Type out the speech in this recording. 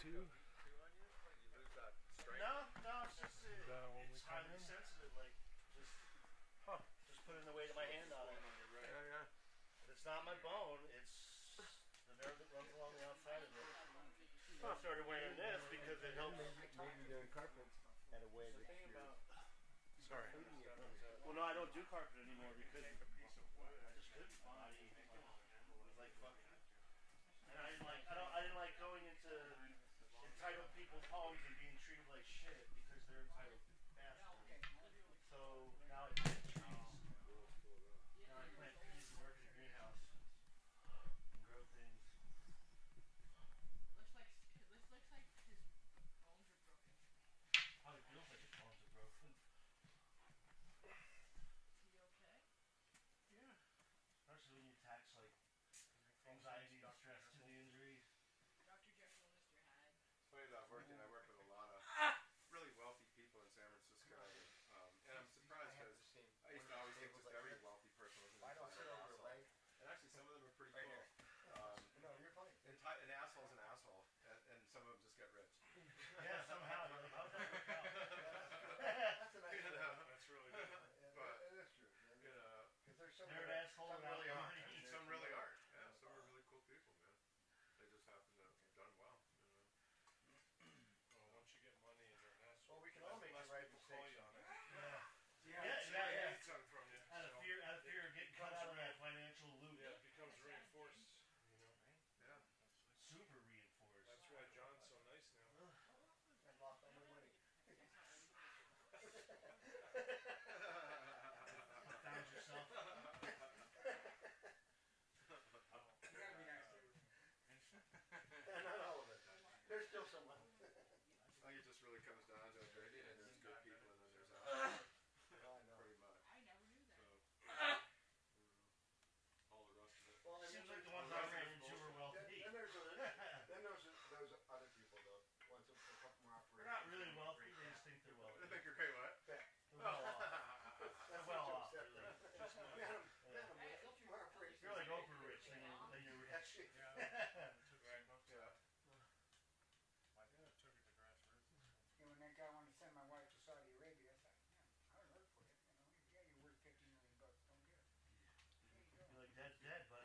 to? No, it's just it's highly sensitive. Like just putting the weight of my hand on it. Right. Yeah. But it's not my bone. It's the nerve that runs along the outside of it. I started wearing this because it helps. Maybe they're carpets at a way that you're... Sorry. Well, no, I don't do carpet anymore because I just couldn't body. It was like fucking. And I didn't like going into entitled people's homes and being treated like shit because they're entitled bastards. So now I plant trees. Now I plant trees and work in a greenhouse and grow things. Looks like his bones are broken. Probably feels like his bones are broken. Is he okay? Yeah. Especially when you attach like anxiety and stress to the injury. Dr. Jekyll and Mr. Hyde. It's funny that I work with a lot of really wealthy people in San Francisco. And I'm surprised because I used to always think just every wealthy person was an asshole. And actually some of them are pretty cool. No, you're fine. An asshole's an asshole. And some of them just get rich. Yeah, somehow. That's a nice one. That's really good. It is true. You know, they're an asshole. Some really aren't. Yeah, some are really cool people, man. They just happen to have done well. You know. Well, once you get money and they're an asshole, well, we can all make the right mistakes on it. Yeah. Out of fear of getting cut out of that financial loop. Yeah, it becomes reinforced. You know, right? Yeah. Super reinforced. That's why John's so nice now. I lost all my money. Found yourself. You gotta be nice to everyone. Not all of it. There's still someone. I think it just really comes down to it. There's good people and then there's assholes. Pretty much. I never knew that. All the rest of it. Well, seems like the ones I ran into were wealthy. Then there's other people though. Ones that are fucking more operations. They're not really wealthy. They just think they're wealthy. They think you're great, what? They're well off. You're like Oprah rich, then you're rich. Yeah. When that guy wanted to send my wife to Saudi Arabia, I thought, I would work for it. You know, yeah, you're worth $50 million bucks. Don't get it. There you go. You're like, that's dead, buddy.